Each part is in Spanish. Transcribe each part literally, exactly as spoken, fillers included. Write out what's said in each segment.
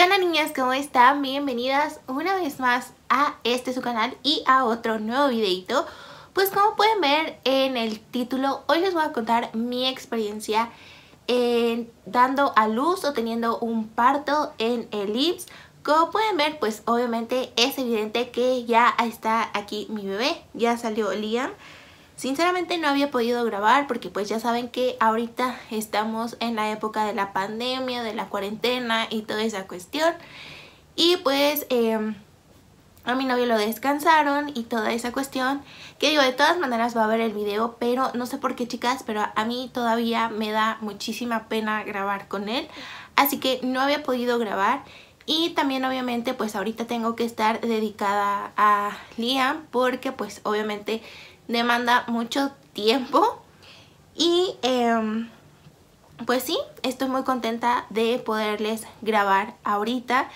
¿Qué onda, niñas? ¿Cómo están? Bienvenidas una vez más a este su canal y a otro nuevo videito. Pues como pueden ver en el título, hoy les voy a contar mi experiencia en dando a luz o teniendo un parto en el I M S S. Como pueden ver, pues obviamente es evidente que ya está aquí mi bebé, ya salió Liam. Sinceramente no había podido grabar porque pues ya saben que ahorita estamos en la época de la pandemia, de la cuarentena y toda esa cuestión. Y pues eh, a mi novio lo descansaron y toda esa cuestión. Que digo, de todas maneras va a ver el video, pero no sé por qué, chicas, pero a mí todavía me da muchísima pena grabar con él. Así que no había podido grabar. Y también obviamente pues ahorita tengo que estar dedicada a Liam porque pues obviamente demanda mucho tiempo y eh, pues sí, estoy muy contenta de poderles grabar ahorita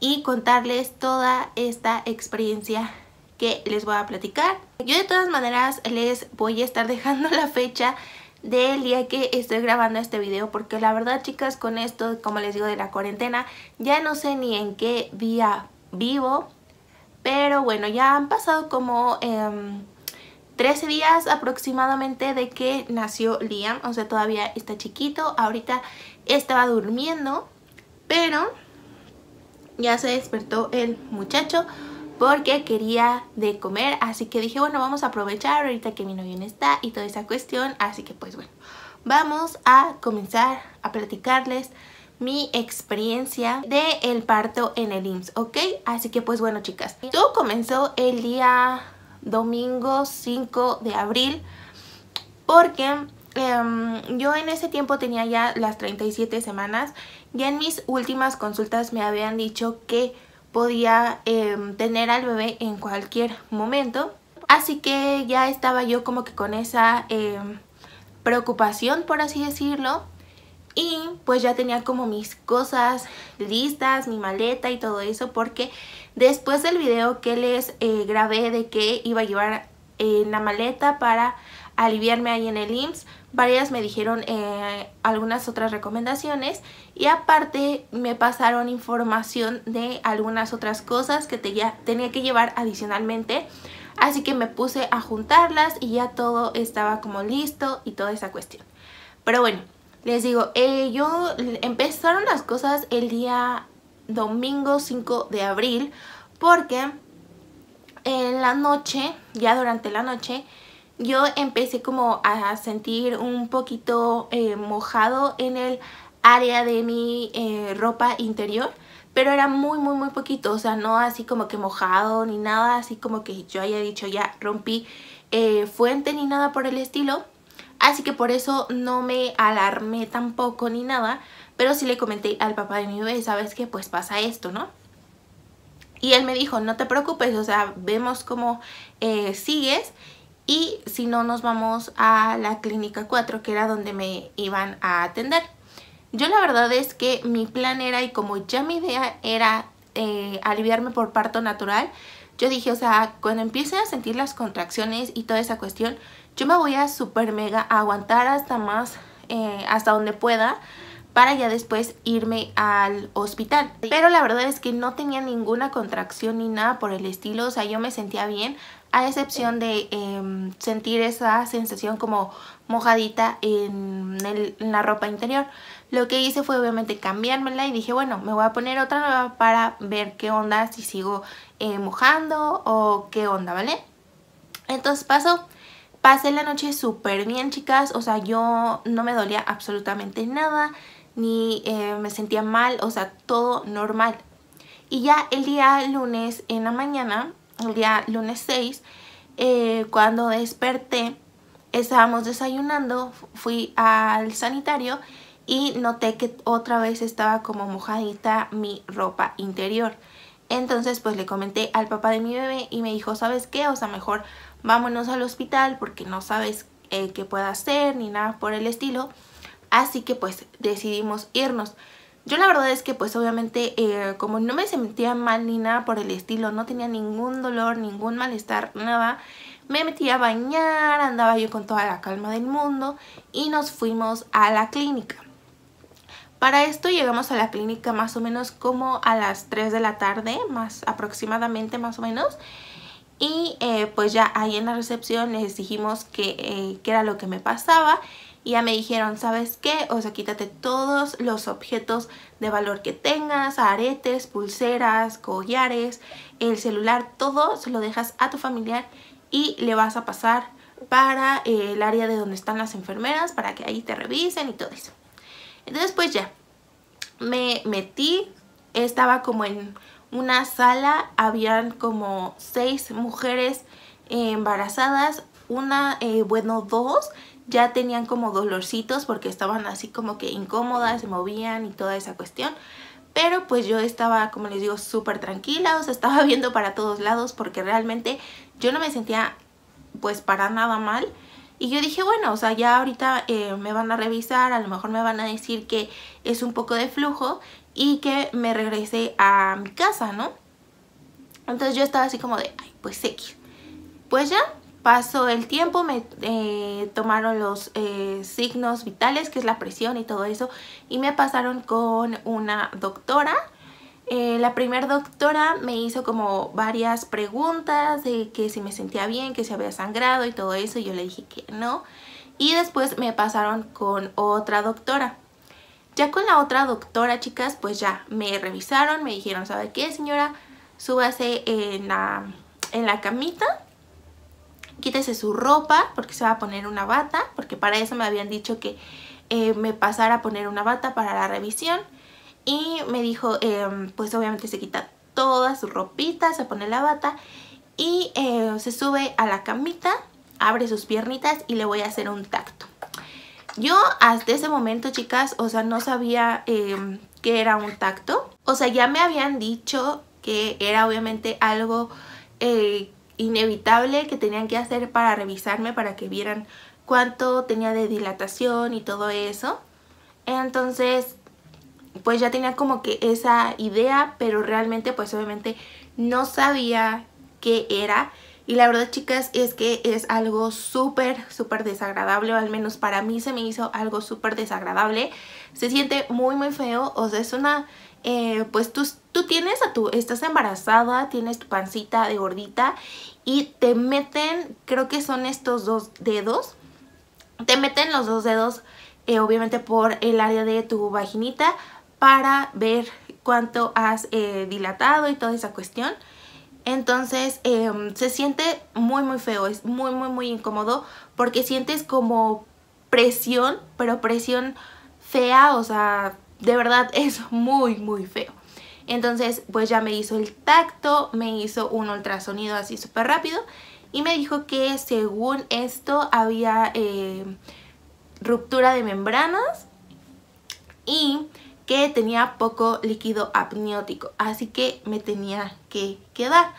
y contarles toda esta experiencia que les voy a platicar. Yo de todas maneras les voy a estar dejando la fecha del día que estoy grabando este video porque la verdad, chicas, con esto, como les digo, de la cuarentena, ya no sé ni en qué día vivo, pero bueno, ya han pasado como Eh, trece días aproximadamente de que nació Liam, o sea, todavía está chiquito. Ahorita estaba durmiendo, pero ya se despertó el muchacho porque quería de comer. Así que dije, bueno, vamos a aprovechar ahorita que mi novio no está y toda esa cuestión. Así que pues bueno, vamos a comenzar a platicarles mi experiencia del parto en el I M S S, ¿ok? Así que pues bueno, chicas, todo comenzó el día domingo cinco de abril porque eh, yo en ese tiempo tenía ya las treinta y siete semanas. Ya en mis últimas consultas me habían dicho que podía eh, tener al bebé en cualquier momento, así que ya estaba yo como que con esa eh, preocupación, por así decirlo, y pues ya tenía como mis cosas listas, mi maleta y todo eso, porque después del video que les eh, grabé de que iba a llevar eh, la maleta para aliviarme ahí en el I M S S, varias me dijeron eh, algunas otras recomendaciones y aparte me pasaron información de algunas otras cosas que te ya tenía que llevar adicionalmente, así que me puse a juntarlas y ya todo estaba como listo y toda esa cuestión. Pero bueno, les digo, eh, yo empezaron las cosas el día domingo cinco de abril porque en la noche, ya durante la noche, yo empecé como a sentir un poquito eh, mojado en el área de mi eh, ropa interior, pero era muy muy muy poquito, o sea, no así como que mojado ni nada, así como que yo haya dicho ya rompí eh, fuente ni nada por el estilo. Así que por eso no me alarmé tampoco ni nada, pero sí le comenté al papá de mi bebé, ¿sabes qué? Pues pasa esto, ¿no? Y él me dijo, no te preocupes, o sea, vemos cómo eh, sigues y si no nos vamos a la clínica cuatro, que era donde me iban a atender. Yo la verdad es que mi plan era, y como ya mi idea era eh, aliviarme por parto natural, yo dije, o sea, cuando empiece a sentir las contracciones y toda esa cuestión, yo me voy a super mega a aguantar hasta más, eh, hasta donde pueda, para ya después irme al hospital. Pero la verdad es que no tenía ninguna contracción ni nada por el estilo, o sea, yo me sentía bien, a excepción de eh, sentir esa sensación como mojadita en, el, en la ropa interior. Lo que hice fue obviamente cambiármela y dije, bueno, me voy a poner otra nueva para ver qué onda, si sigo eh, mojando o qué onda, ¿vale? Entonces pasó. Pasé la noche súper bien, chicas, o sea, yo no me dolía absolutamente nada, ni eh, me sentía mal, o sea, todo normal. Y ya el día lunes en la mañana, el día lunes seis, eh, cuando desperté, estábamos desayunando, fui al sanitario y noté que otra vez estaba como mojadita mi ropa interior. Entonces pues le comenté al papá de mi bebé y me dijo, ¿sabes qué? O sea, mejor vámonos al hospital porque no sabes eh, qué pueda hacer ni nada por el estilo. Así que pues decidimos irnos. Yo la verdad es que pues obviamente eh, como no me sentía mal ni nada por el estilo, no tenía ningún dolor, ningún malestar, nada, me metí a bañar, andaba yo con toda la calma del mundo y nos fuimos a la clínica. Para esto llegamos a la clínica más o menos como a las tres de la tarde, más aproximadamente más o menos. Y eh, pues ya ahí en la recepción les dijimos que, eh, que era lo que me pasaba. Y ya me dijeron, ¿sabes qué? O sea, quítate todos los objetos de valor que tengas, aretes, pulseras, collares, el celular, todo se lo dejas a tu familiar y le vas a pasar para eh, el área de donde están las enfermeras para que ahí te revisen y todo eso. Entonces pues ya, me metí, estaba como en una sala, habían como seis mujeres eh, embarazadas, una, eh, bueno dos, ya tenían como dolorcitos porque estaban así como que incómodas, se movían y toda esa cuestión. Pero pues yo estaba, como les digo, súper tranquila, o sea, estaba viendo para todos lados porque realmente yo no me sentía pues para nada mal. Y yo dije, bueno, o sea, ya ahorita eh, me van a revisar, a lo mejor me van a decir que es un poco de flujo y que me regrese a mi casa, ¿no? Entonces yo estaba así como de, ay, pues X. Pues ya pasó el tiempo, me eh, tomaron los eh, signos vitales, que es la presión y todo eso, y me pasaron con una doctora. Eh, la primera doctora me hizo como varias preguntas de que si me sentía bien, que si había sangrado y todo eso, y yo le dije que no. Y después me pasaron con otra doctora. Ya con la otra doctora, chicas, pues ya me revisaron, me dijeron, ¿sabe qué, señora? Súbase en la, en la camita, quítese su ropa porque se va a poner una bata, porque para eso me habían dicho que eh, me pasara a poner una bata para la revisión. Y me dijo, eh, pues obviamente se quita toda su ropita, se pone la bata y eh, se sube a la camita, abre sus piernitas y le voy a hacer un tacto. Yo hasta ese momento, chicas, o sea, no sabía eh, qué era un tacto. O sea, ya me habían dicho que era obviamente algo eh, inevitable que tenían que hacer para revisarme, para que vieran cuánto tenía de dilatación y todo eso. Entonces pues ya tenía como que esa idea, pero realmente pues obviamente no sabía qué era. Y la verdad, chicas, es que es algo súper, súper desagradable, o al menos para mí se me hizo algo súper desagradable. Se siente muy, muy feo, o sea, es una... Eh, pues tú, tú tienes a tu... Estás embarazada, tienes tu pancita de gordita y te meten, creo que son estos dos dedos, te meten los dos dedos, eh, obviamente por el área de tu vaginita, para ver cuánto has eh, dilatado y toda esa cuestión. Entonces eh, se siente muy muy feo, es muy muy muy incómodo porque sientes como presión, pero presión fea, o sea, de verdad es muy muy feo. Entonces pues ya me hizo el tacto, me hizo un ultrasonido así súper rápido y me dijo que según esto había eh, ruptura de membranas y que tenía poco líquido amniótico, así que me tenía que quedar.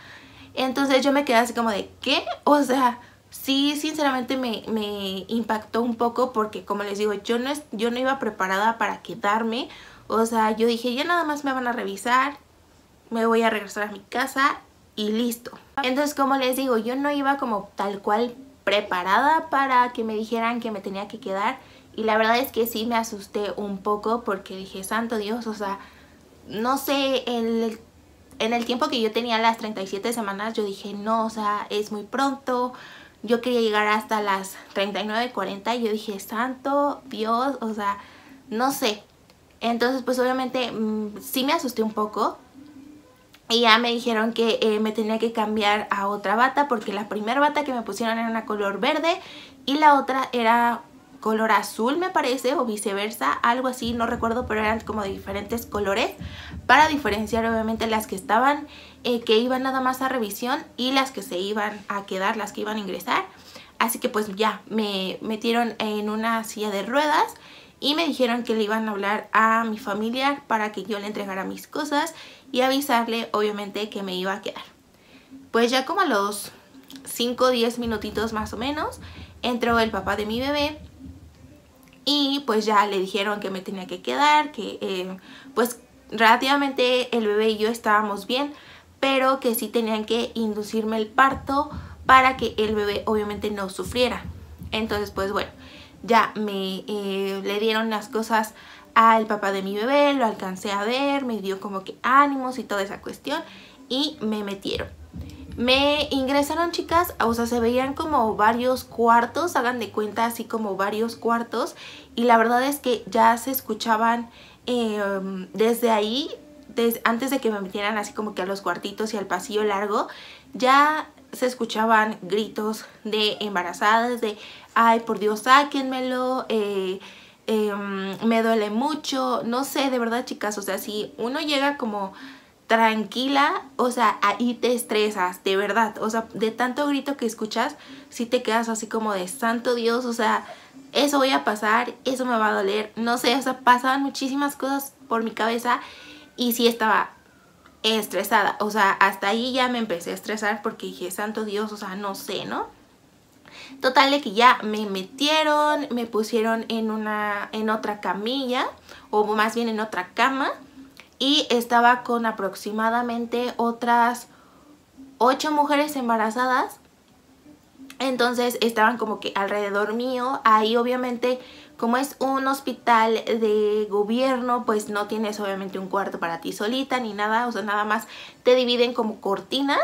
Entonces yo me quedé así como de, ¿qué? O sea, sí, sinceramente me, me impactó un poco porque, como les digo, yo no, yo no iba preparada para quedarme. O sea, yo dije, ya nada más me van a revisar, me voy a regresar a mi casa y listo. Entonces, como les digo, yo no iba como tal cual preparada para que me dijeran que me tenía que quedar. Y la verdad es que sí me asusté un poco porque dije, santo Dios, o sea, no sé, el, en el tiempo que yo tenía las treinta y siete semanas, yo dije, no, o sea, es muy pronto. Yo quería llegar hasta las treinta y nueve, cuarenta y yo dije, santo Dios, o sea, no sé. Entonces, pues obviamente mmm, sí me asusté un poco. Y ya me dijeron que eh, me tenía que cambiar a otra bata porque la primera bata que me pusieron era una color verde y la otra era color azul, me parece, o viceversa, algo así, no recuerdo, pero eran como de diferentes colores para diferenciar obviamente las que estaban, eh, que iban nada más a revisión y las que se iban a quedar, las que iban a ingresar. Así que pues ya, me metieron en una silla de ruedas y me dijeron que le iban a hablar a mi familiar para que yo le entregara mis cosas y avisarle obviamente que me iba a quedar. Pues ya como a los cinco o diez minutitos más o menos, entró el papá de mi bebé. Y pues ya le dijeron que me tenía que quedar, que eh, pues relativamente el bebé y yo estábamos bien, pero que sí tenían que inducirme el parto para que el bebé obviamente no sufriera. Entonces pues bueno, ya me eh, le dieron las cosas al papá de mi bebé, lo alcancé a ver, me dio como que ánimos y toda esa cuestión y me metieron. Me ingresaron, chicas, o sea, se veían como varios cuartos, hagan de cuenta así como varios cuartos, y la verdad es que ya se escuchaban eh, desde ahí, desde, antes de que me metieran así como que a los cuartitos y al pasillo largo, ya se escuchaban gritos de embarazadas, de ay por Dios sáquenmelo, eh, eh, me duele mucho, no sé, de verdad, chicas, o sea, si uno llega como tranquila, o sea, ahí te estresas, de verdad, o sea, de tanto grito que escuchas, sí te quedas así como de santo Dios, o sea, eso voy a pasar, eso me va a doler, no sé, o sea, pasaban muchísimas cosas por mi cabeza y sí estaba estresada, o sea, hasta ahí ya me empecé a estresar porque dije, santo Dios, o sea, no sé, ¿no? Total de que ya me metieron, me pusieron en una, en otra camilla, o más bien en otra cama, y estaba con aproximadamente otras ocho mujeres embarazadas. Entonces estaban como que alrededor mío. Ahí obviamente como es un hospital de gobierno, pues no tienes obviamente un cuarto para ti solita ni nada. O sea, nada más te dividen como cortinas.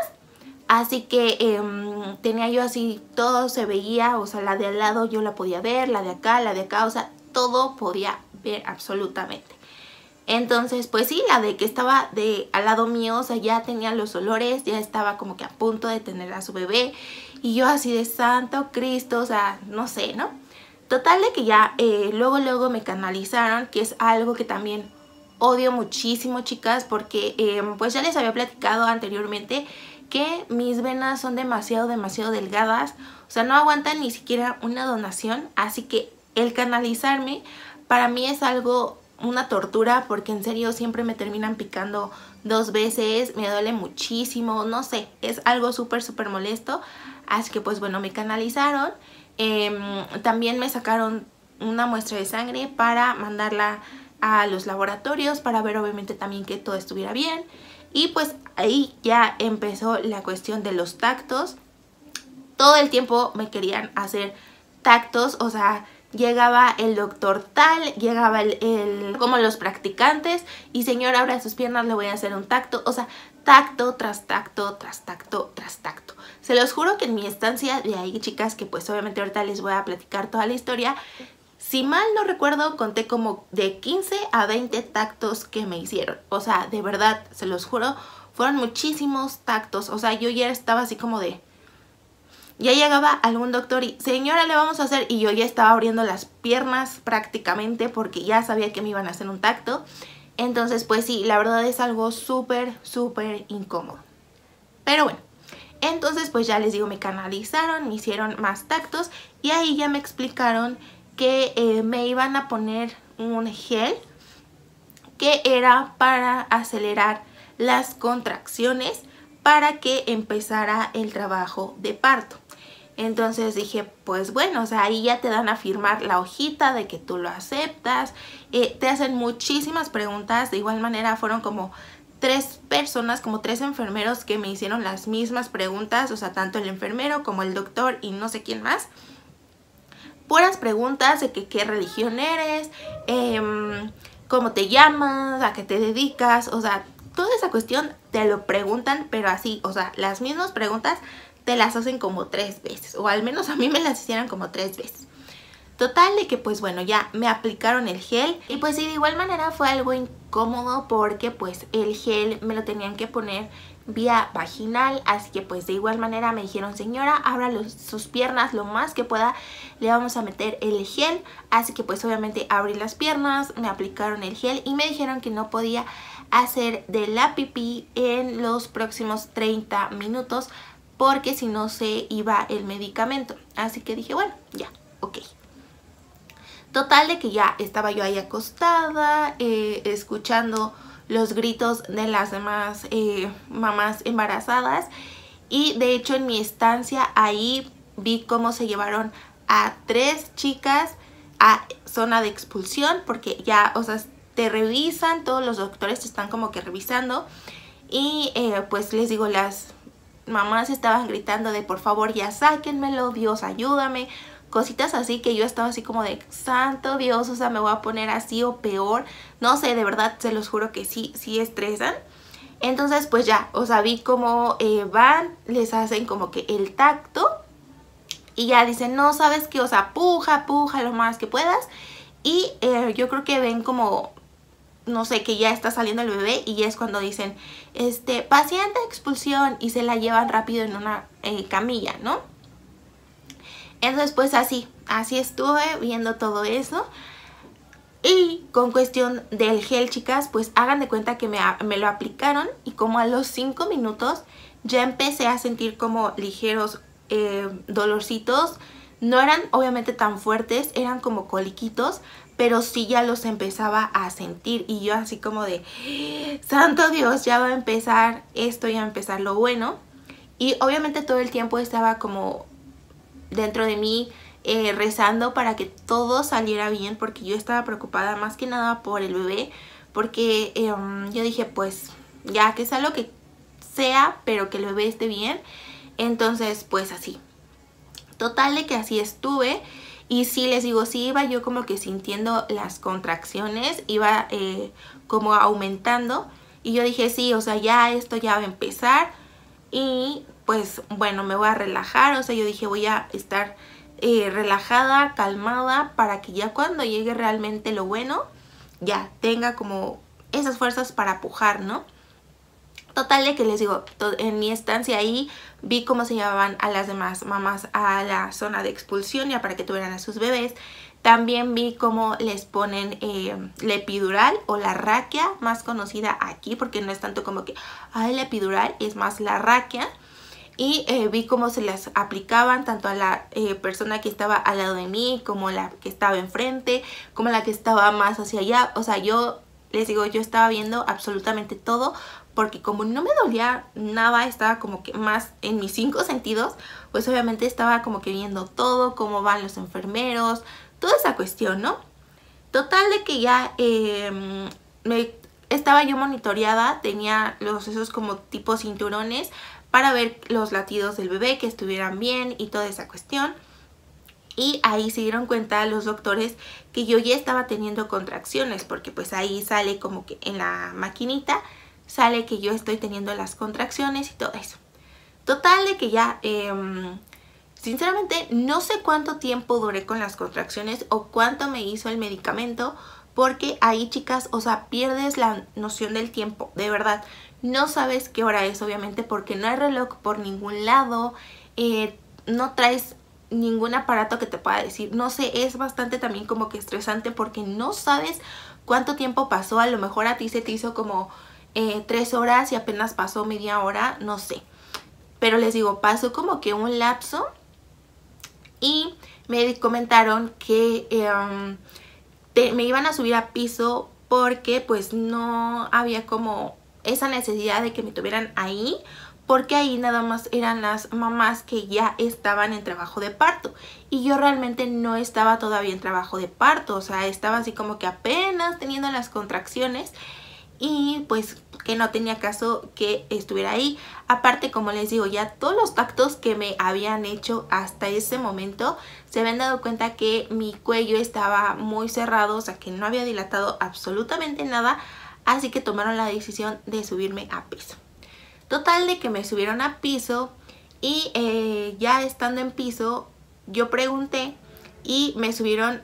Así que eh, tenía yo así, todo se veía. O sea, la de al lado yo la podía ver, la de acá, la de acá. O sea, todo podía ver absolutamente. Entonces, pues sí, la de que estaba de al lado mío, o sea, ya tenía los olores, ya estaba como que a punto de tener a su bebé. Y yo así de santo Cristo, o sea, no sé, ¿no? Total de que ya eh, luego, luego me canalizaron, que es algo que también odio muchísimo, chicas, porque eh, pues ya les había platicado anteriormente que mis venas son demasiado, demasiado delgadas. O sea, no aguantan ni siquiera una donación, así que el canalizarme para mí es algo... una tortura, porque en serio siempre me terminan picando dos veces, me duele muchísimo, no sé, es algo súper súper molesto. Así que pues bueno, me canalizaron, eh, también me sacaron una muestra de sangre para mandarla a los laboratorios para ver obviamente también que todo estuviera bien, y pues ahí ya empezó la cuestión de los tactos. Todo el tiempo me querían hacer tactos, o sea, llegaba el doctor tal, llegaba el, el... como los practicantes, y señora, abra sus piernas, le voy a hacer un tacto. O sea, tacto tras tacto, tras tacto, tras tacto. Se los juro que en mi estancia de ahí, chicas, que pues obviamente ahorita les voy a platicar toda la historia. Si mal no recuerdo, conté como de quince a veinte tactos que me hicieron. O sea, de verdad, se los juro, fueron muchísimos tactos. O sea, yo ya estaba así como de... ya llegaba algún doctor y, señora, le vamos a hacer... y yo ya estaba abriendo las piernas prácticamente porque ya sabía que me iban a hacer un tacto. Entonces, pues sí, la verdad es algo súper, súper incómodo. Pero bueno, entonces pues ya les digo, me canalizaron, me hicieron más tactos. Y ahí ya me explicaron que eh, me iban a poner un gel que era para acelerar las contracciones para que empezara el trabajo de parto. Entonces dije, pues bueno, o sea, ahí ya te dan a firmar la hojita de que tú lo aceptas. Eh, te hacen muchísimas preguntas. De igual manera fueron como tres personas, como tres enfermeros que me hicieron las mismas preguntas. O sea, tanto el enfermero como el doctor y no sé quién más. Puras preguntas de que qué religión eres, eh, cómo te llamas, a qué te dedicas, o sea... toda esa cuestión te lo preguntan, pero así, o sea, las mismas preguntas te las hacen como tres veces, o al menos a mí me las hicieron como tres veces. Total de que pues bueno, ya me aplicaron el gel, y pues sí, de igual manera fue algo incómodo porque pues el gel me lo tenían que poner vía vaginal, así que pues de igual manera me dijeron, señora, abra los, sus piernas lo más que pueda, le vamos a meter el gel. Así que pues obviamente abrí las piernas, me aplicaron el gel y me dijeron que no podía hacer de la pipí en los próximos treinta minutos porque si no se iba el medicamento. Así que dije, bueno, ya, ok. Total de que ya estaba yo ahí acostada, eh, escuchando los gritos de las demás eh, mamás embarazadas. Y de hecho en mi estancia ahí vi cómo se llevaron a tres chicas a zona de expulsión. Porque ya, o sea, te revisan, todos los doctores te están como que revisando. Y eh, pues les digo, las mamás estaban gritando de por favor ya sáquenmelo, Dios ayúdame. cositas así que yo estaba así como de santo Dios, o sea, me voy a poner así o peor, no sé, de verdad se los juro que sí, sí estresan. Entonces pues ya, o sea, vi cómo eh, van, les hacen como que el tacto y ya dicen, no, ¿sabes qué? O sea, puja, puja lo más que puedas. Y eh, yo creo que ven como, no sé, que ya está saliendo el bebé y ya es cuando dicen, este, paciente expulsión, y se la llevan rápido en una eh, camilla, ¿no? Entonces pues así, así estuve viendo todo eso. Y con cuestión del gel, chicas, pues hagan de cuenta que me, me lo aplicaron y como a los cinco minutos ya empecé a sentir como ligeros eh, dolorcitos. No eran obviamente tan fuertes, eran como coliquitos, pero sí ya los empezaba a sentir y yo así como de santo Dios, ya va a empezar esto, ya va a empezar lo bueno. Y obviamente todo el tiempo estaba como dentro de mí eh, rezando para que todo saliera bien, porque yo estaba preocupada más que nada por el bebé, porque eh, yo dije pues ya que sea lo que sea, pero que el bebé esté bien. Entonces pues así, total de que así estuve. Y sí, les digo, sí iba yo como que sintiendo las contracciones, iba eh, como aumentando. Y yo dije, sí, o sea, ya esto ya va a empezar. Y pues bueno, me voy a relajar. O sea, yo dije, voy a estar eh, relajada, calmada, para que ya cuando llegue realmente lo bueno, ya tenga como esas fuerzas para pujar, ¿no? Total de que les digo, en mi estancia ahí vi cómo se llevaban a las demás mamás a la zona de expulsión ya para que tuvieran a sus bebés. También vi cómo les ponen eh, la epidural o la raquia, más conocida aquí, porque no es tanto como que ay, la epidural, es más la raquia. Y eh, vi cómo se las aplicaban tanto a la eh, persona que estaba al lado de mí, como la que estaba enfrente, como la que estaba más hacia allá. O sea, yo les digo, yo estaba viendo absolutamente todo, porque como no me dolía nada, estaba como que más en mis cinco sentidos, pues obviamente estaba como que viendo todo, cómo van los enfermeros, toda esa cuestión, ¿no? Total de que ya eh, me, estaba yo monitoreada, tenía los, esos como tipo cinturones para ver los latidos del bebé, que estuvieran bien y toda esa cuestión. Y ahí se dieron cuenta los doctores que yo ya estaba teniendo contracciones, porque pues ahí sale como que en la maquinita, sale que yo estoy teniendo las contracciones y todo eso. Total de que ya, eh, sinceramente no sé cuánto tiempo duré con las contracciones o cuánto me hizo el medicamento, porque ahí, chicas, o sea, pierdes la noción del tiempo, de verdad. No sabes qué hora es, obviamente, porque no hay reloj por ningún lado, eh, no traes ningún aparato que te pueda decir, no sé, es bastante también como que estresante porque no sabes cuánto tiempo pasó. A lo mejor a ti se te hizo como eh, tres horas y apenas pasó media hora, no sé, pero les digo, pasó como que un lapso. Y me comentaron que eh, te, me iban a subir a piso porque pues no había como esa necesidad de que me tuvieran ahí, porque ahí nada más eran las mamás que ya estaban en trabajo de parto. Y yo realmente no estaba todavía en trabajo de parto, o sea, estaba así como que apenas teniendo las contracciones y pues que no tenía caso que estuviera ahí. Aparte, como les digo, ya todos los tactos que me habían hecho hasta ese momento, se habían dado cuenta que mi cuello estaba muy cerrado, o sea, que no había dilatado absolutamente nada, así que tomaron la decisión de subirme a piso. Total de que me subieron a piso y eh, ya estando en piso yo pregunté y me subieron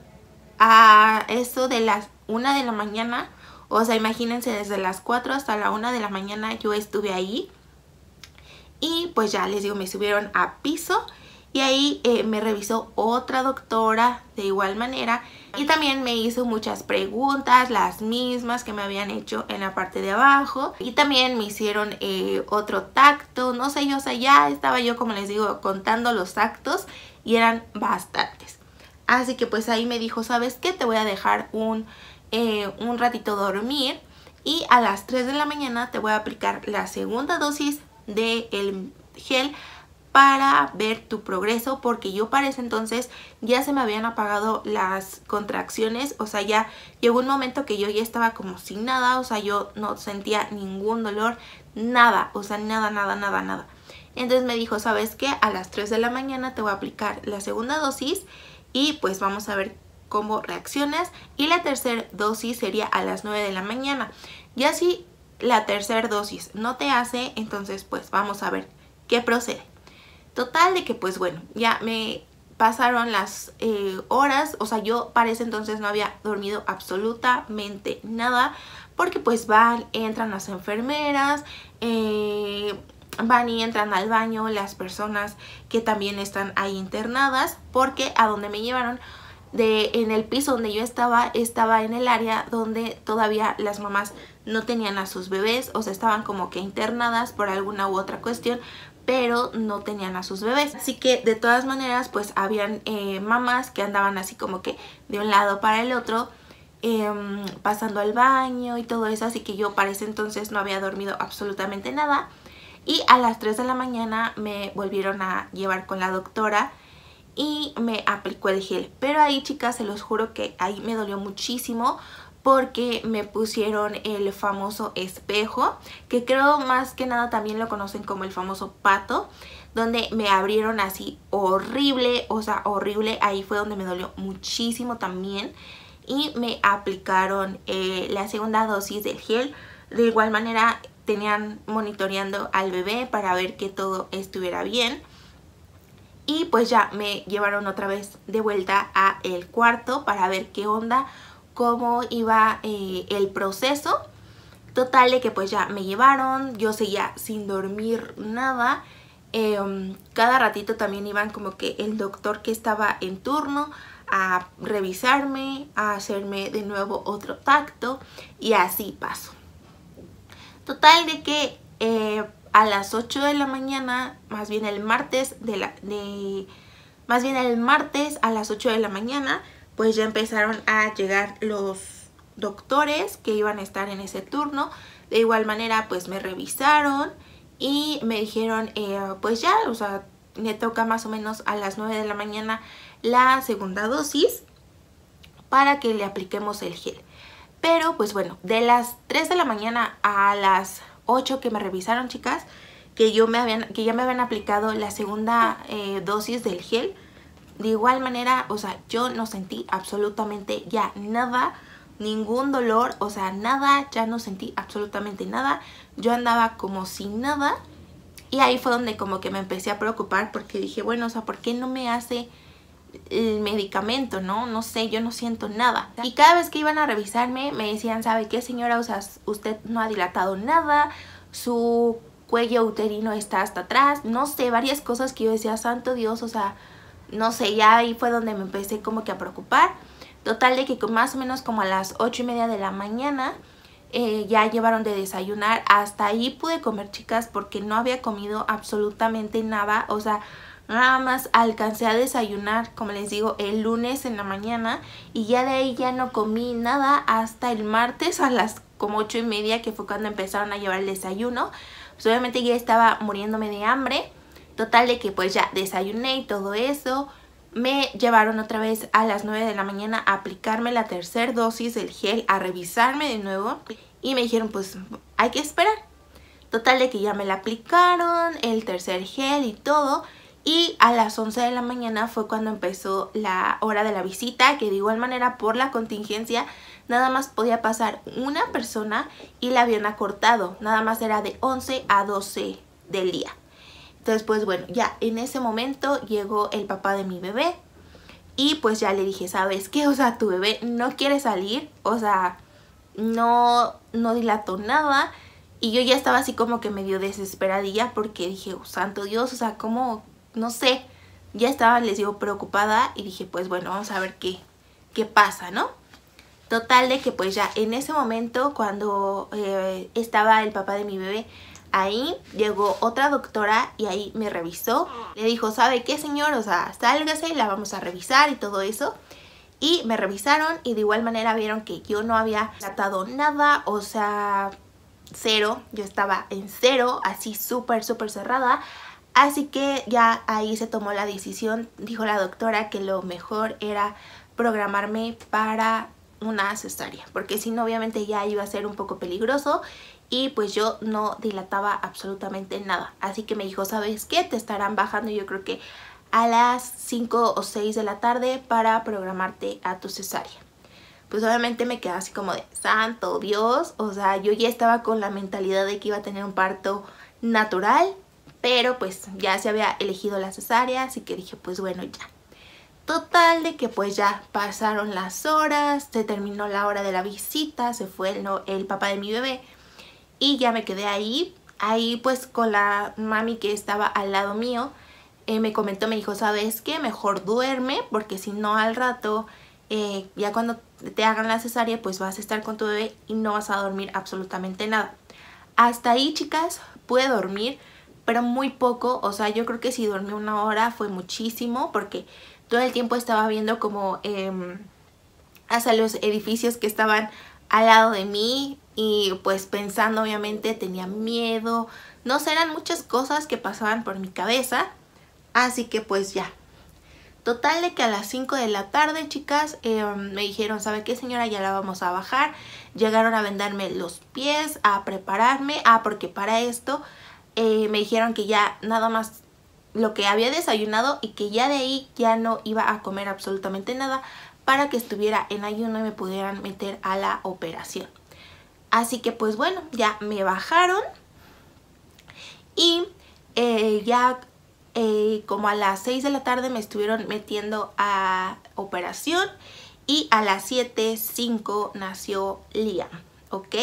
a eso de las una de la mañana. O sea, imagínense, desde las cuatro hasta la una de la mañana yo estuve ahí. Y pues ya les digo, me subieron a piso y ahí eh, me revisó otra doctora de igual manera. Y también me hizo muchas preguntas, las mismas que me habían hecho en la parte de abajo. Y también me hicieron eh, otro tacto, no sé, yo, o sea, ya estaba yo, como les digo, contando los tactos y eran bastantes. Así que pues ahí me dijo, ¿sabes qué? Te voy a dejar un, eh, un ratito dormir y a las tres de la mañana te voy a aplicar la segunda dosis del gel para ver tu progreso, porque yo para ese entonces ya se me habían apagado las contracciones. O sea, ya llegó un momento que yo ya estaba como sin nada, o sea, yo no sentía ningún dolor, nada, o sea, nada, nada, nada, nada. Entonces me dijo, ¿sabes qué? A las tres de la mañana te voy a aplicar la segunda dosis y pues vamos a ver cómo reaccionas. Y la tercera dosis sería a las nueve de la mañana. Ya si la tercera dosis no te hace, entonces pues vamos a ver qué procede. Total de que pues bueno, ya me pasaron las eh, horas, o sea yo para ese entonces no había dormido absolutamente nada, porque pues van, entran las enfermeras, eh, van y entran al baño las personas que también están ahí internadas, porque a donde me llevaron, de, en el piso donde yo estaba, estaba en el área donde todavía las mamás no tenían a sus bebés, o sea estaban como que internadas por alguna u otra cuestión, pero no tenían a sus bebés. Así que de todas maneras pues habían eh, mamás que andaban así como que de un lado para el otro, eh, pasando al baño y todo eso. Así que yo para ese entonces no había dormido absolutamente nada. Y a las tres de la mañana me volvieron a llevar con la doctora y me aplicó el gel. Pero ahí, chicas, se los juro que ahí me dolió muchísimo, porque me pusieron el famoso espejo, que creo más que nada también lo conocen como el famoso pato, donde me abrieron así horrible, o sea horrible, ahí fue donde me dolió muchísimo también, y me aplicaron eh, la segunda dosis del gel. De igual manera tenían monitoreando al bebé para ver que todo estuviera bien. Y pues ya me llevaron otra vez de vuelta a el cuarto para ver qué onda, cómo iba eh, el proceso. Total de que pues ya me llevaron, yo seguía sin dormir nada, eh, cada ratito también iban como que el doctor que estaba en turno a revisarme, a hacerme de nuevo otro tacto, y así pasó. Total de que eh, a las ocho de la mañana, más bien el martes de la, de, más bien el martes a las ocho de la mañana, pues ya empezaron a llegar los doctores que iban a estar en ese turno. De igual manera pues me revisaron y me dijeron eh, pues ya, o sea, me toca más o menos a las nueve de la mañana la segunda dosis para que le apliquemos el gel. Pero pues bueno, de las tres de la mañana a las ocho que me revisaron, chicas, que, yo me habían, que ya me habían aplicado la segunda eh, dosis del gel, de igual manera, o sea, yo no sentí absolutamente ya nada, ningún dolor, o sea, nada, ya no sentí absolutamente nada. Yo andaba como sin nada, y ahí fue donde como que me empecé a preocupar, porque dije, bueno, o sea, ¿por qué no me hace el medicamento, no? No sé, yo no siento nada. Y cada vez que iban a revisarme me decían, ¿sabe qué, señora? O sea, usted no ha dilatado nada, su cuello uterino está hasta atrás, no sé, varias cosas que yo decía, santo Dios, o sea, no sé, ya ahí fue donde me empecé como que a preocupar. Total de que más o menos como a las ocho y media de la mañana eh, ya llevaron de desayunar. Hasta ahí pude comer, chicas, porque no había comido absolutamente nada. O sea, nada más alcancé a desayunar, como les digo, el lunes en la mañana. Y ya de ahí ya no comí nada hasta el martes a las como ocho y media, que fue cuando empezaron a llevar el desayuno. Pues obviamente ya estaba muriéndome de hambre. Total de que pues ya desayuné y todo eso. Me llevaron otra vez a las nueve de la mañana a aplicarme la tercera dosis del gel, a revisarme de nuevo. Y me dijeron, pues hay que esperar. Total de que ya me la aplicaron, el tercer gel y todo. Y a las once de la mañana fue cuando empezó la hora de la visita, que de igual manera por la contingencia nada más podía pasar una persona y la habían acortado. Nada más era de once a doce del día. Entonces, pues bueno, ya en ese momento llegó el papá de mi bebé y pues ya le dije, ¿sabes qué? O sea, tu bebé no quiere salir, o sea, no, no dilató nada. Y yo ya estaba así como que medio desesperadilla, porque dije, oh, santo Dios, o sea, ¿cómo? No sé. Ya estaba, les digo, preocupada y dije, pues bueno, vamos a ver qué, qué pasa, ¿no? Total de que pues ya en ese momento cuando eh, estaba el papá de mi bebé, ahí llegó otra doctora y ahí me revisó. Le dijo, ¿sabe qué, señor? O sea, sálgase, la vamos a revisar y todo eso. Y me revisaron y de igual manera vieron que yo no había tratado nada, o sea, cero. Yo estaba en cero, así súper, súper cerrada. Así que ya ahí se tomó la decisión. Dijo la doctora que lo mejor era programarme para una cesárea, porque si no, obviamente ya iba a ser un poco peligroso. Y pues yo no dilataba absolutamente nada. Así que me dijo, ¿sabes qué? Te estarán bajando, yo creo que a las cinco o seis de la tarde para programarte a tu cesárea. Pues obviamente me quedaba así como de, santo Dios, o sea, yo ya estaba con la mentalidad de que iba a tener un parto natural, pero pues ya se había elegido la cesárea, así que dije, pues bueno, ya. Total de que pues ya pasaron las horas, se terminó la hora de la visita, se fue el, no, el papá de mi bebé y ya me quedé ahí. Ahí pues con la mami que estaba al lado mío, eh, me comentó, me dijo, ¿sabes qué? Mejor duerme porque si no al rato, eh, ya cuando te hagan la cesárea pues vas a estar con tu bebé y no vas a dormir absolutamente nada. Hasta ahí, chicas, pude dormir, pero muy poco. O sea, yo creo que si dormí una hora fue muchísimo porque todo el tiempo estaba viendo como eh, hasta los edificios que estaban al lado de mí y pues pensando, obviamente, tenía miedo. No sé, eran muchas cosas que pasaban por mi cabeza. Así que pues ya. Total de que a las cinco de la tarde, chicas, eh, me dijeron, ¿sabe qué, señora? Ya la vamos a bajar. Llegaron a vendarme los pies, a prepararme. Ah, porque para esto eh, me dijeron que ya nada más lo que había desayunado y que ya de ahí ya no iba a comer absolutamente nada para que estuviera en ayuno y me pudieran meter a la operación. Así que pues bueno, ya me bajaron y eh, ya eh, como a las seis de la tarde me estuvieron metiendo a operación y a las siete, cinco nació Liam, ¿ok?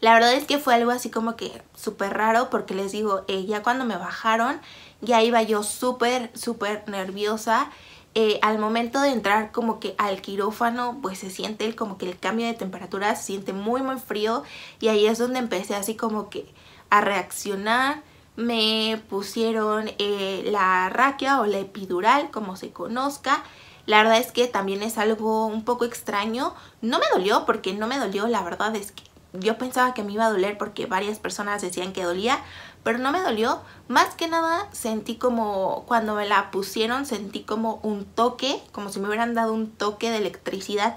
La verdad es que fue algo así como que súper raro porque les digo, eh, ya cuando me bajaron ya iba yo súper, súper nerviosa. Eh, al momento de entrar como que al quirófano, pues se siente como que el cambio de temperatura, se siente muy, muy frío. Y ahí es donde empecé así como que a reaccionar. Me pusieron eh, la raquia o la epidural, como se conozca. La verdad es que también es algo un poco extraño. No me dolió porque no me dolió, la verdad es que yo pensaba que me iba a doler porque varias personas decían que dolía, pero no me dolió. Más que nada sentí como cuando me la pusieron, sentí como un toque, como si me hubieran dado un toque de electricidad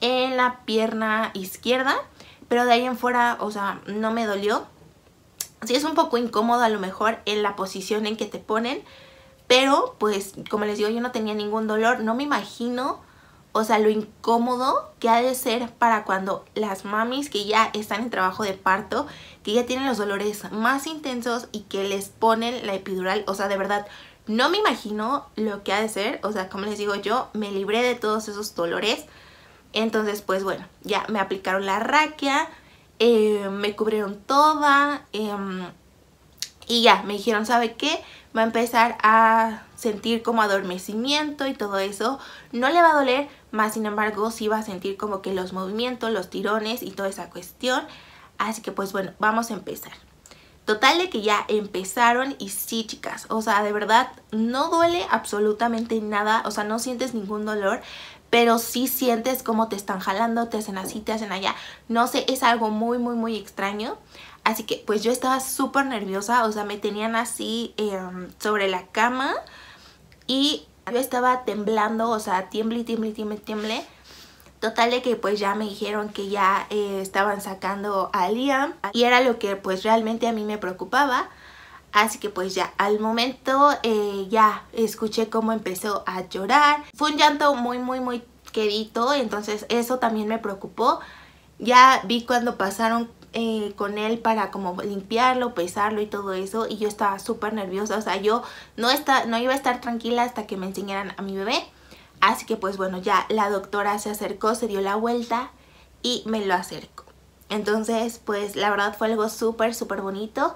en la pierna izquierda. Pero de ahí en fuera, o sea, no me dolió. Sí es un poco incómodo a lo mejor en la posición en que te ponen, pero pues como les digo, yo no tenía ningún dolor. No me imagino, o sea, lo incómodo que ha de ser para cuando las mamis que ya están en trabajo de parto, que ya tienen los dolores más intensos y que les ponen la epidural. O sea, de verdad, no me imagino lo que ha de ser. O sea, como les digo, yo me libré de todos esos dolores. Entonces, pues bueno, ya me aplicaron la raquia, eh, me cubrieron toda eh, y ya me dijeron, ¿sabe qué? Va a empezar a sentir como adormecimiento y todo eso. No le va a doler, más sin embargo sí va a sentir como que los movimientos, los tirones y toda esa cuestión. Así que pues bueno, vamos a empezar. Total de que ya empezaron y sí, chicas, o sea, de verdad no duele absolutamente nada. O sea, no sientes ningún dolor, pero sí sientes como te están jalando, te hacen así, te hacen allá. No sé, es algo muy, muy, muy extraño. Así que pues yo estaba súper nerviosa, o sea, me tenían así eh, sobre la cama y yo estaba temblando, o sea, tiemble, tiemble, tiemble, tiemble. Total de que pues ya me dijeron que ya eh, estaban sacando a Liam y era lo que pues realmente a mí me preocupaba. Así que pues ya, al momento eh, ya escuché cómo empezó a llorar. Fue un llanto muy, muy, muy quedito, entonces eso también me preocupó. Ya vi cuando pasaron Eh, con él para como limpiarlo, pesarlo y todo eso, y yo estaba súper nerviosa. O sea, yo no, está, no iba a estar tranquila hasta que me enseñaran a mi bebé. Así que pues bueno, ya la doctora se acercó, se dio la vuelta y me lo acercó. Entonces pues la verdad fue algo súper, súper bonito.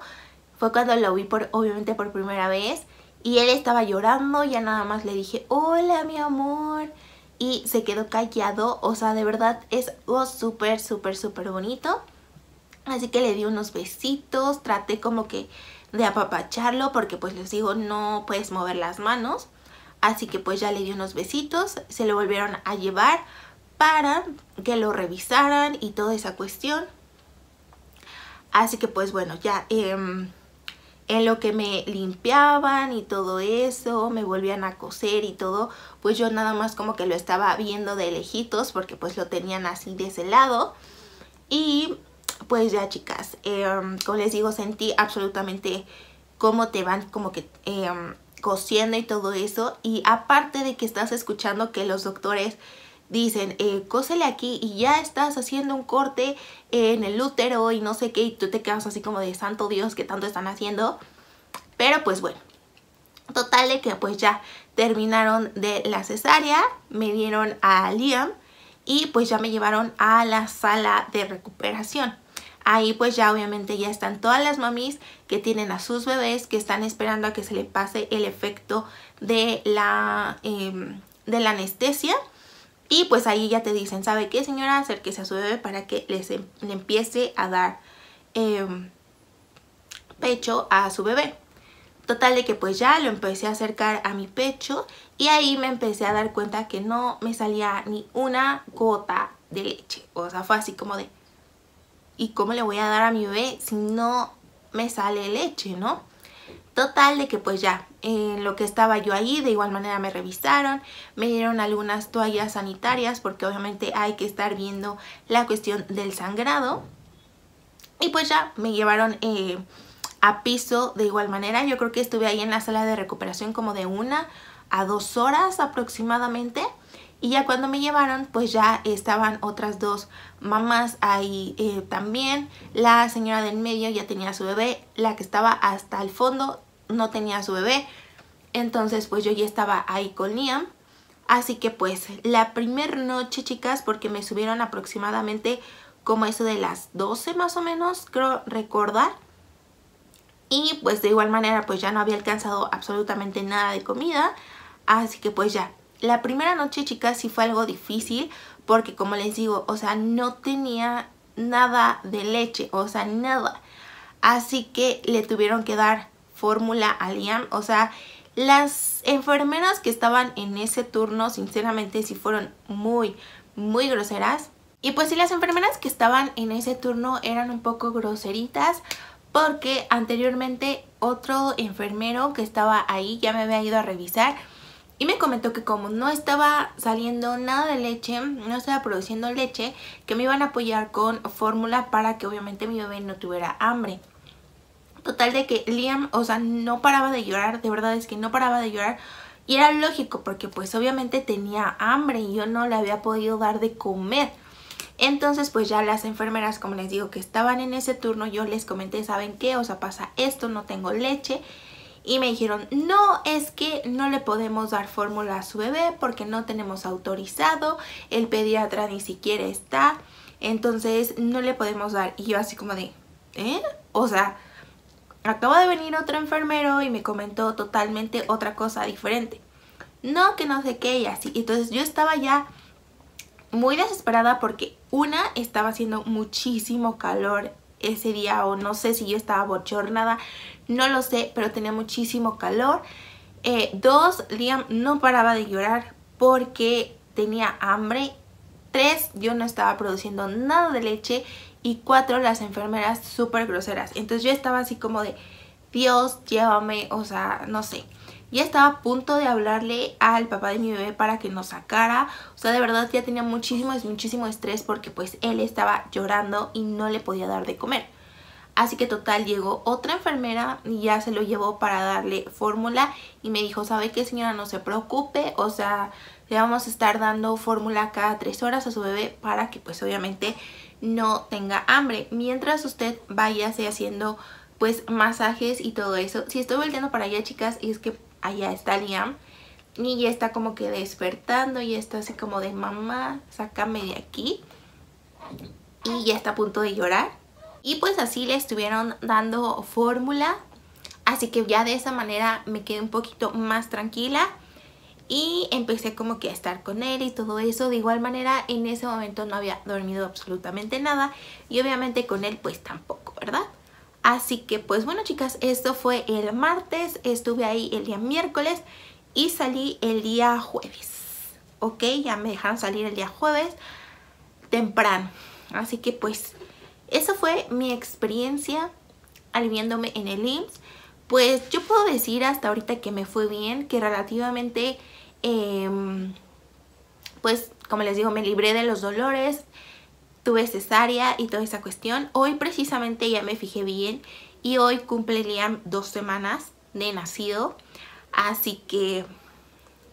Fue cuando lo vi por, obviamente por primera vez, y él estaba llorando. Ya nada más le dije, hola mi amor, y se quedó callado. O sea, de verdad es algo súper, súper, súper bonito. Así que le di unos besitos, traté como que de apapacharlo porque pues les digo, no puedes mover las manos. Así que pues ya le di unos besitos, se lo volvieron a llevar para que lo revisaran y toda esa cuestión. Así que pues bueno, ya eh, en lo que me limpiaban y todo eso, me volvían a coser y todo, pues yo nada más como que lo estaba viendo de lejitos porque pues lo tenían así de ese lado. Y pues ya, chicas, eh, como les digo, sentí absolutamente cómo te van como que eh, cosiendo y todo eso. Y aparte de que estás escuchando que los doctores dicen, eh, cósele aquí y ya estás haciendo un corte en el útero y no sé qué, y tú te quedas así como de santo Dios, ¿qué tanto están haciendo? Pero pues bueno, total de que pues ya terminaron de la cesárea, me dieron a Liam y pues ya me llevaron a la sala de recuperación. Ahí pues ya obviamente ya están todas las mamis que tienen a sus bebés, que están esperando a que se le pase el efecto de la, eh, de la anestesia. Y pues ahí ya te dicen, ¿sabe qué, señora? Acérquese a su bebé para que les, le empiece a dar eh, pecho a su bebé. Total de que pues ya lo empecé a acercar a mi pecho y ahí me empecé a dar cuenta que no me salía ni una gota de leche. O sea, fue así como de, ¿y cómo le voy a dar a mi bebé si no me sale leche, no? Total de que pues ya, en lo que estaba yo ahí, de igual manera me revisaron, me dieron algunas toallas sanitarias porque obviamente hay que estar viendo la cuestión del sangrado. Y pues ya me llevaron eh, a piso de igual manera. Yo creo que estuve ahí en la sala de recuperación como de una a dos horas aproximadamente. Y ya cuando me llevaron, pues ya estaban otras dos mamás ahí eh, también. La señora del medio ya tenía a su bebé. La que estaba hasta el fondo no tenía a su bebé. Entonces, pues yo ya estaba ahí con Liam. Así que, pues, la primera noche, chicas, porque me subieron aproximadamente como eso de las doce más o menos, creo recordar. Y, pues, de igual manera, pues ya no había alcanzado absolutamente nada de comida. Así que, pues, ya. La primera noche, chicas, sí fue algo difícil porque, como les digo, o sea, no tenía nada de leche, o sea, nada. Así que le tuvieron que dar fórmula a Liam. O sea, las enfermeras que estaban en ese turno, sinceramente, sí fueron muy, muy groseras. Y pues sí, las enfermeras que estaban en ese turno eran un poco groseritas porque anteriormente otro enfermero que estaba ahí ya me había ido a revisar. Y me comentó que como no estaba saliendo nada de leche, no estaba produciendo leche, que me iban a apoyar con fórmula para que obviamente mi bebé no tuviera hambre. Total de que Liam, o sea, no paraba de llorar, de verdad es que no paraba de llorar. Y era lógico porque pues obviamente tenía hambre y yo no le había podido dar de comer. Entonces pues ya las enfermeras, como les digo, que estaban en ese turno, yo les comenté, ¿saben qué? O sea, pasa esto, no tengo leche. Y me dijeron, no, es que no le podemos dar fórmula a su bebé porque no tenemos autorizado, el pediatra ni siquiera está, entonces no le podemos dar. Y yo así como de, ¿eh? O sea, acaba de venir otro enfermero y me comentó totalmente otra cosa diferente. No, que no sé qué y así. Entonces yo estaba ya muy desesperada porque una, estaba haciendo muchísimo calor ese día, o no sé si yo estaba bochornada, no lo sé, pero tenía muchísimo calor. Eh, dos, Liam no paraba de llorar porque tenía hambre. Tres, yo no estaba produciendo nada de leche. Y cuatro, las enfermeras súper groseras. Entonces yo estaba así como de, Dios, llévame, o sea, no sé. Ya estaba a punto de hablarle al papá de mi bebé para que nos sacara. O sea, de verdad ya tenía muchísimo, muchísimo estrés porque pues él estaba llorando y no le podía dar de comer. Así que total, llegó otra enfermera y ya se lo llevó para darle fórmula. Y me dijo, ¿sabe qué, señora? No se preocupe. O sea, le vamos a estar dando fórmula cada tres horas a su bebé para que pues obviamente no tenga hambre. Mientras usted váyase haciendo pues masajes y todo eso. Si estoy volteando para allá, chicas, y es que allá está Liam y ya está como que despertando y está así como de, mamá, sácame de aquí, y ya está a punto de llorar. Y pues así le estuvieron dando fórmula, así que ya de esa manera me quedé un poquito más tranquila y empecé como que a estar con él y todo eso. De igual manera, en ese momento no había dormido absolutamente nada y obviamente con él pues tampoco, ¿verdad? Así que pues bueno, chicas, esto fue el martes, estuve ahí el día miércoles y salí el día jueves. Ok, ya me dejaron salir el día jueves temprano. Así que pues eso fue mi experiencia aliviándome en el I M S S. Pues yo puedo decir hasta ahorita que me fue bien, que relativamente, eh, pues como les digo, me libré de los dolores. Tuve cesárea y toda esa cuestión. Hoy precisamente ya me fijé bien y hoy cumple Liam dos semanas de nacido. Así que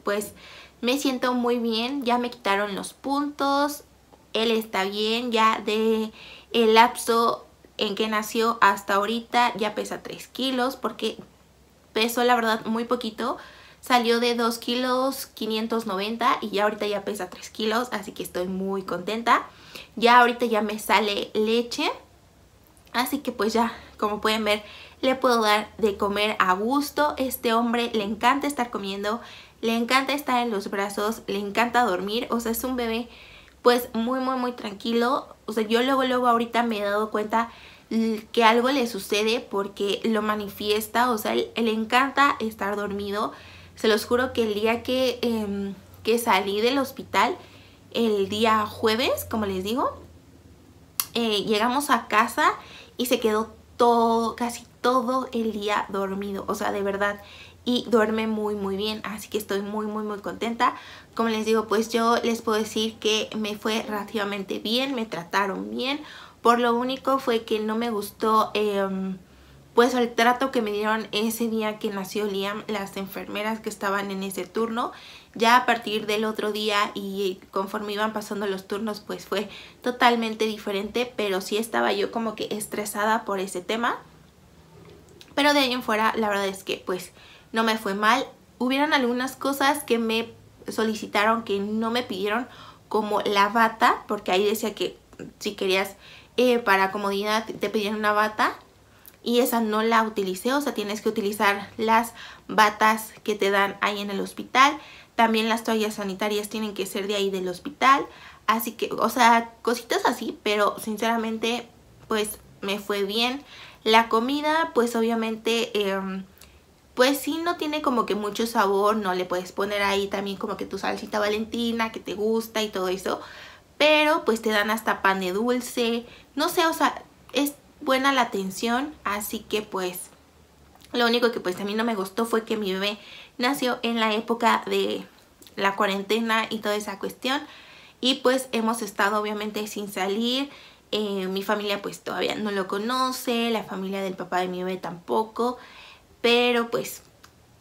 pues me siento muy bien, ya me quitaron los puntos, él está bien, ya de el lapso en que nació hasta ahorita ya pesa tres kilos, porque pesó la verdad muy poquito, salió de dos kilos quinientos noventa y ya ahorita ya pesa tres kilos, así que estoy muy contenta. Ya ahorita ya me sale leche, así que pues ya, como pueden ver, le puedo dar de comer a gusto. Este hombre le encanta estar comiendo, le encanta estar en los brazos, le encanta dormir, o sea, es un bebé pues muy muy muy tranquilo. O sea, yo luego luego ahorita me he dado cuenta que algo le sucede porque lo manifiesta, o sea, le, le encanta estar dormido. Se los juro que el día que, eh, que salí del hospital, el día jueves, como les digo, eh, llegamos a casa y se quedó todo, casi todo el día dormido, o sea, de verdad. Y duerme muy muy bien, así que estoy muy muy muy contenta. Como les digo, pues yo les puedo decir que me fue relativamente bien, me trataron bien. Por lo único fue que no me gustó eh, pues el trato que me dieron ese día que nació Liam, las enfermeras que estaban en ese turno. Ya a partir del otro día y conforme iban pasando los turnos pues fue totalmente diferente, pero sí estaba yo como que estresada por ese tema. Pero de ahí en fuera la verdad es que pues no me fue mal. Hubieron algunas cosas que me solicitaron que no me pidieron, como la bata, porque ahí decía que si querías eh, para comodidad te pedían una bata y esa no la utilicé, o sea, tienes que utilizar las batas que te dan ahí en el hospital. También las toallas sanitarias tienen que ser de ahí del hospital, así que, o sea, cositas así, pero sinceramente pues me fue bien. La comida pues obviamente... Eh, pues sí, no tiene como que mucho sabor, no le puedes poner ahí también como que tu salsita Valentina que te gusta y todo eso, pero pues te dan hasta pan de dulce, no sé, o sea, es buena la atención. Así que pues lo único que pues a mí no me gustó fue que mi bebé nació en la época de la cuarentena y toda esa cuestión, y pues hemos estado obviamente sin salir. Eh, mi familia pues todavía no lo conoce, la familia del papá de mi bebé tampoco. Pero pues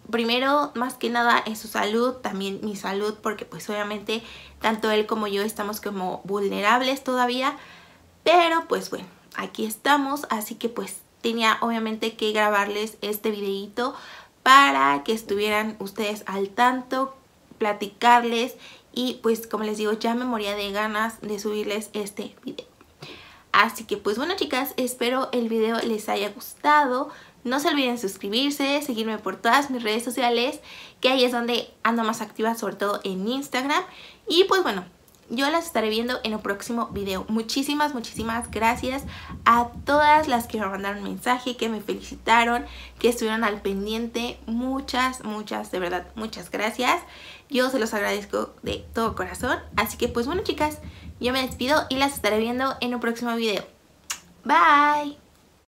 primero, más que nada, es su salud, también mi salud, porque pues obviamente tanto él como yo estamos como vulnerables todavía. Pero pues bueno, aquí estamos, así que pues tenía obviamente que grabarles este videito para que estuvieran ustedes al tanto, platicarles y pues como les digo, ya me moría de ganas de subirles este video. Así que pues bueno chicas, espero el video les haya gustado. No se olviden suscribirse, seguirme por todas mis redes sociales, que ahí es donde ando más activa, sobre todo en Instagram. Y pues bueno, yo las estaré viendo en un próximo video. Muchísimas, muchísimas gracias a todas las que me mandaron mensaje, que me felicitaron, que estuvieron al pendiente. Muchas, muchas, de verdad, muchas gracias. Yo se los agradezco de todo corazón. Así que pues bueno chicas, yo me despido y las estaré viendo en un próximo video. Bye.